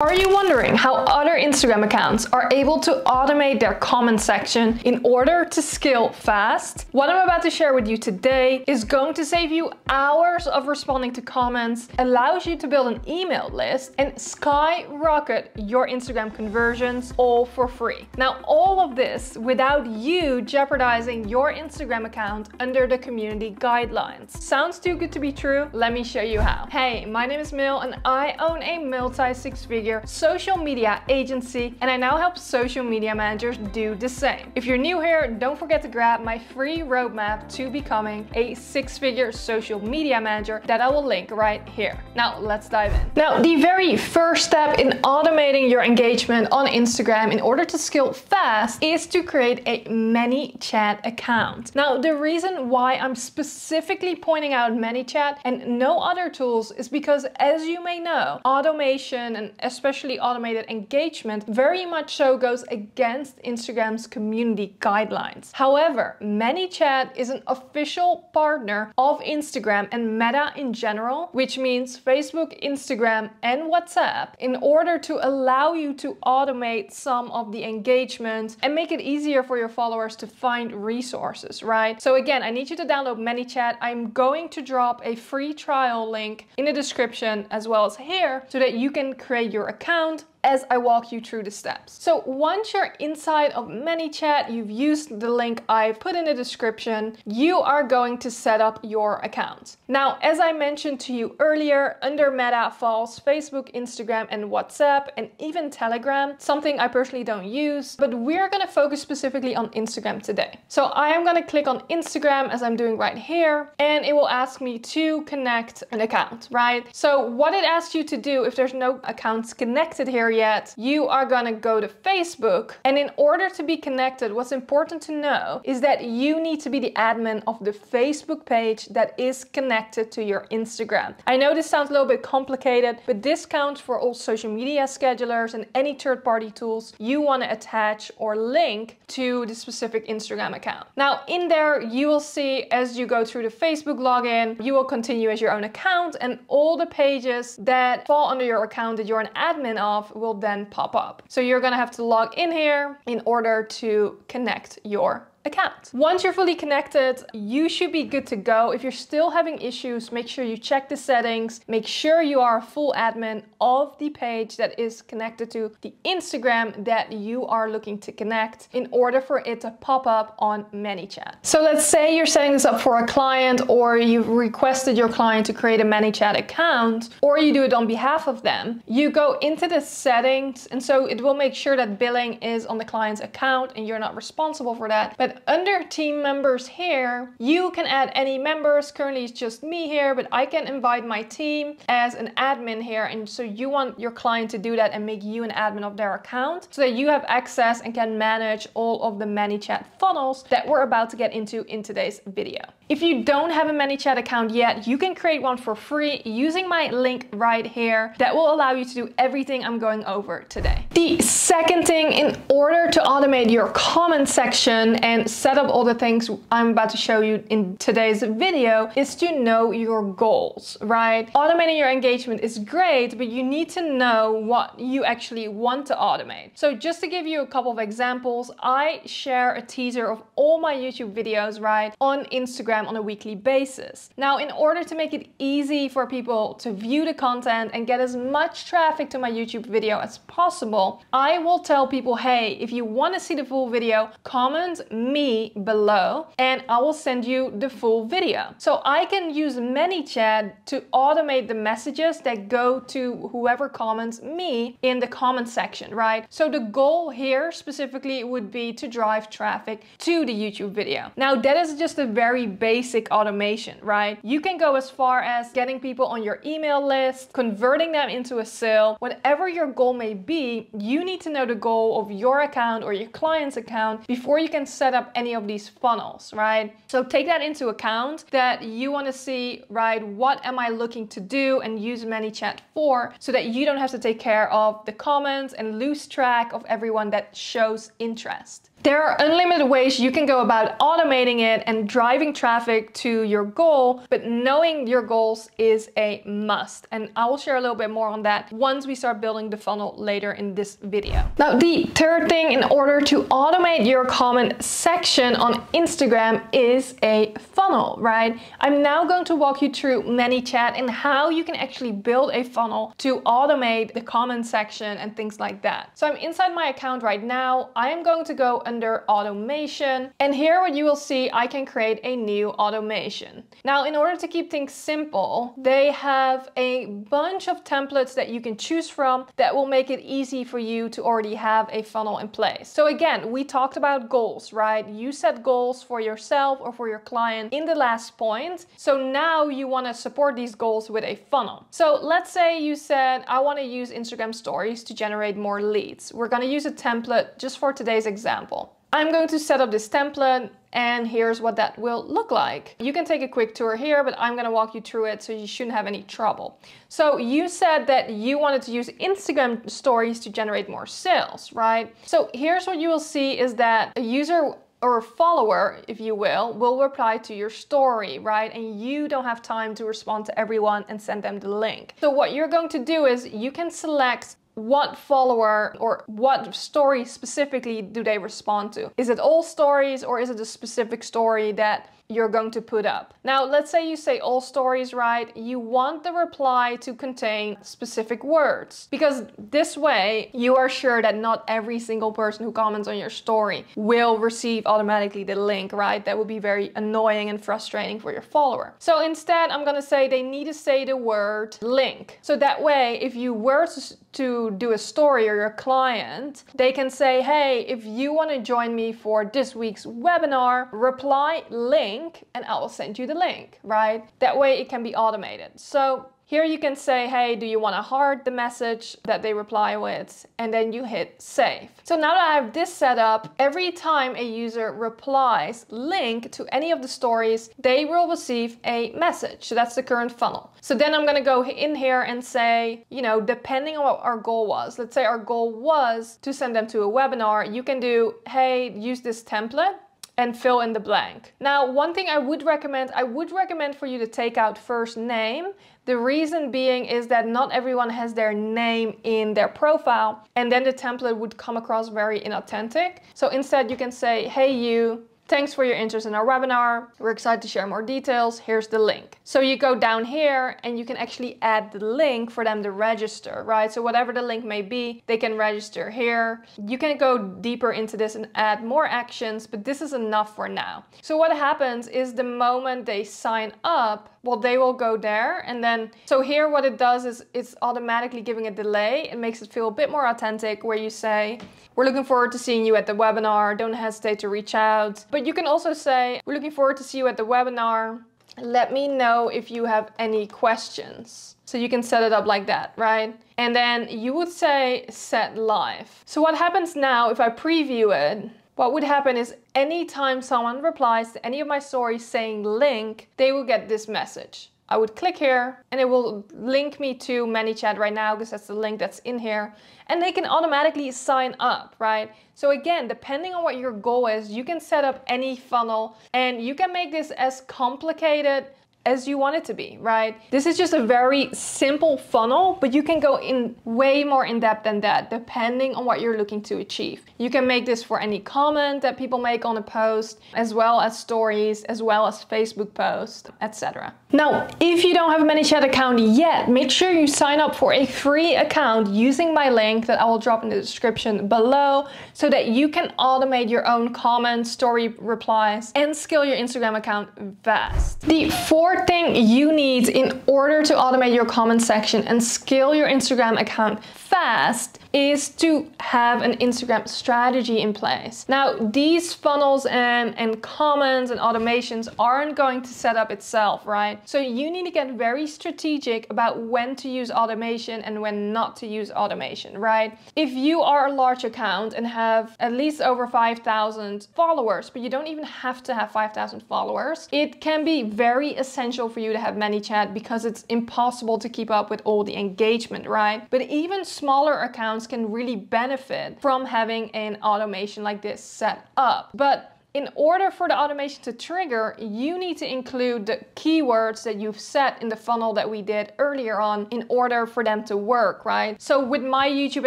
Are you wondering how other Instagram accounts are able to automate their comment section in order to scale fast? What I'm about to share with you today is going to save you hours of responding to comments, allows you to build an email list, and skyrocket your Instagram conversions, all for free. Now, all of this without you jeopardizing your Instagram account under the community guidelines. Sounds too good to be true? Let me show you how. Hey, my name is Mil and I own a multi-six-figure social media agency, and I now help social media managers do the same. If you're new here, don't forget to grab my free roadmap to becoming a six-figure social media manager that I will link right here. Now let's dive in. Now, the very first step in automating your engagement on Instagram in order to scale fast is to create a ManyChat account. Now, the reason why I'm specifically pointing out ManyChat and no other tools is because, as you may know, automation and especially automated engagement very much so goes against Instagram's community guidelines. However, ManyChat is an official partner of Instagram and Meta in general, which means Facebook, Instagram, and WhatsApp, in order to allow you to automate some of the engagement and make it easier for your followers to find resources, right? So again, I need you to download ManyChat. I'm going to drop a free trial link in the description as well as here so that you can create your account as I walk you through the steps. So once you're inside of ManyChat, you've used the link I've put in the description, you are going to set up your account. Now, as I mentioned to you earlier, under Meta falls Facebook, Instagram, and WhatsApp, and even Telegram, something I personally don't use, but we're gonna focus specifically on Instagram today. So I am gonna click on Instagram as I'm doing right here, and it will ask me to connect an account, right? So what it asks you to do, if there's no accounts connected here yet, you are gonna go to Facebook, and in order to be connected, what's important to know is that you need to be the admin of the Facebook page that is connected to your Instagram. I know this sounds a little bit complicated, but this counts for all social media schedulers and any third-party tools you want to attach or link to the specific Instagram account. Now, in there you will see, as you go through the Facebook login, you will continue as your own account, and all the pages that fall under your account that you're an admin of will then pop up. So you're gonna have to log in here in order to connect your account. Once you're fully connected, you should be good to go. If you're still having issues, make sure you check the settings, make sure you are a full admin of the page that is connected to the Instagram that you are looking to connect in order for it to pop up on ManyChat. So let's say you're setting this up for a client, or you've requested your client to create a ManyChat account, or you do it on behalf of them. You go into the settings, and so it will make sure that billing is on the client's account and you're not responsible for that. But under team members here, you can add any members. Currently it's just me here, but I can invite my team as an admin here, and so you want your client to do that and make you an admin of their account so that you have access and can manage all of the ManyChat funnels that we're about to get into in today's video. If you don't have a ManyChat account yet, you can create one for free using my link right here that will allow you to do everything I'm going over today. The second thing, in order to automate your comment section and set up all the things I'm about to show you in today's video, is to know your goals, right? Automating your engagement is great, but you need to know what you actually want to automate. So just to give you a couple of examples, I share a teaser of all my YouTube videos, right, on Instagram on a weekly basis. Now, in order to make it easy for people to view the content and get as much traffic to my YouTube video as possible, I will tell people, hey, if you want to see the full video, comment me below and I will send you the full video. So I can use ManyChat to automate the messages that go to whoever comments me in the comment section, right? So the goal here specifically would be to drive traffic to the YouTube video. Now, that is just a very basic automation, right? You can go as far as getting people on your email list, converting them into a sale. Whatever your goal may be, you need to know the goal of your account or your client's account before you can set up any of these funnels, right? So take that into account, that you want to see, right, what am I looking to do, and use ManyChat for, so that you don't have to take care of the comments and lose track of everyone that shows interest. There are unlimited ways you can go about automating it and driving traffic to your goal, but knowing your goals is a must. And I will share a little bit more on that once we start building the funnel later in this video. Now, the third thing in order to automate your comment section on Instagram is a funnel, right? I'm now going to walk you through ManyChat and how you can actually build a funnel to automate the comment section and things like that. So I'm inside my account right now. I am going to go under automation, and here what you will see, I can create a new automation. Now, in order to keep things simple, they have a bunch of templates that you can choose from that will make it easy for you to already have a funnel in place. So again, we talked about goals, right? You set goals for yourself or for your client in the last point. So now you want to support these goals with a funnel. So let's say you said, I want to use Instagram stories to generate more leads. We're going to use a template just for today's example. I'm going to set up this template, and here's what that will look like. You can take a quick tour here, but I'm gonna walk you through it so you shouldn't have any trouble. So you said that you wanted to use Instagram stories to generate more sales, right? So here's what you will see is that a user or a follower, if you will reply to your story, right? And you don't have time to respond to everyone and send them the link. So what you're going to do is you can select what follower or what story specifically do they respond to. Is it all stories, or is it a specific story that you're going to put up? Now, let's say you say all stories, right? You want the reply to contain specific words, because this way you are sure that not every single person who comments on your story will receive automatically the link, right? That would be very annoying and frustrating for your follower. So instead, I'm gonna say they need to say the word link. So that way, if you were to do a story or your client, they can say, hey, if you wanna join me for this week's webinar, reply link, and I will send you the link, right? That way it can be automated. So here you can say, hey, do you want to heart the message that they reply with? And then you hit save. So now that I have this set up, every time a user replies link to any of the stories, they will receive a message. So that's the current funnel. So then I'm going to go in here and say, you know, depending on what our goal was, let's say our goal was to send them to a webinar. You can do, hey, use this template and fill in the blank. Now, one thing I would recommend for you to take out first name. The reason being is that not everyone has their name in their profile, and then the template would come across very inauthentic. So instead you can say, hey you, thanks for your interest in our webinar. We're excited to share more details. Here's the link. So you go down here and you can actually add the link for them to register, right? So whatever the link may be, they can register here. You can go deeper into this and add more actions, but this is enough for now. So what happens is the moment they sign up, well, they will go there, and then, so here what it does is it's automatically giving a delay. It makes it feel a bit more authentic, where you say, we're looking forward to seeing you at the webinar. Don't hesitate to reach out. But you can also say, we're looking forward to see you at the webinar. Let me know if you have any questions. So you can set it up like that, right? And then you would say set live. So what happens now, if I preview it, what would happen is anytime someone replies to any of my stories saying link, they will get this message. I would click here and it will link me to ManyChat right now, because that's the link that's in here, and they can automatically sign up, right? So again, depending on what your goal is, you can set up any funnel and you can make this as complicated as you want it to be, right? This is just a very simple funnel, but you can go in way more in depth than that, depending on what you're looking to achieve. You can make this for any comment that people make on a post, as well as stories, as well as Facebook posts, etc. Now, if you don't have a ManyChat account yet, make sure you sign up for a free account using my link that I will drop in the description below, so that you can automate your own comments, story replies, and scale your Instagram account fast. The fourth thing you need in order to automate your comment section and scale your Instagram account fast is to have an Instagram strategy in place. Now, these funnels and comments and automations aren't going to set up itself, right? So you need to get very strategic about when to use automation and when not to use automation, right? If you are a large account and have at least over 5,000 followers, but you don't even have to have 5,000 followers, it can be very essential for you to have ManyChat, because it's impossible to keep up with all the engagement, right? But even smaller accounts accounts can really benefit from having an automation like this set up. But in order for the automation to trigger, you need to include the keywords that you've set in the funnel that we did earlier on in order for them to work, right? So with my YouTube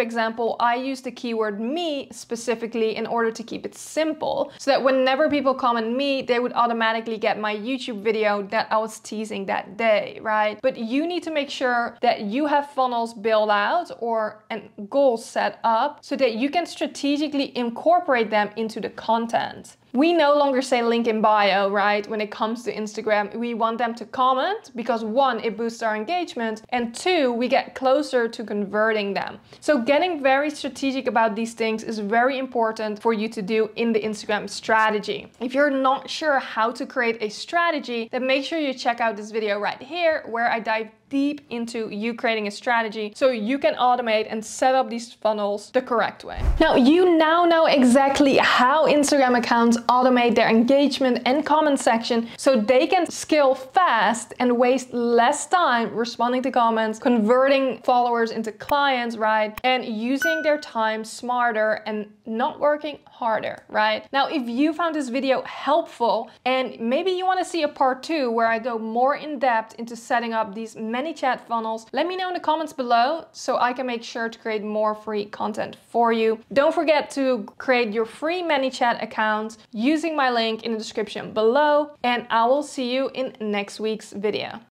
example, I used the keyword me specifically in order to keep it simple so that whenever people comment me, they would automatically get my YouTube video that I was teasing that day, right? But you need to make sure that you have funnels built out or goals set up so that you can strategically incorporate them into the content. We no longer say link in bio, right? When it comes to Instagram, we want them to comment because one, it boosts our engagement, and two, we get closer to converting them. So getting very strategic about these things is very important for you to do in the Instagram strategy. If you're not sure how to create a strategy, then make sure you check out this video right here where I dive deep into you creating a strategy so you can automate and set up these funnels the correct way. Now, you now know exactly how Instagram accounts automate their engagement and comment section so they can scale fast and waste less time responding to comments, converting followers into clients, right? And using their time smarter and not working harder, right? Now, if you found this video helpful and maybe you want to see a part 2 where I go more in depth into setting up these ManyChat funnels, let me know in the comments below so I can make sure to create more free content for you. Don't forget to create your free ManyChat account using my link in the description below, and I will see you in next week's video.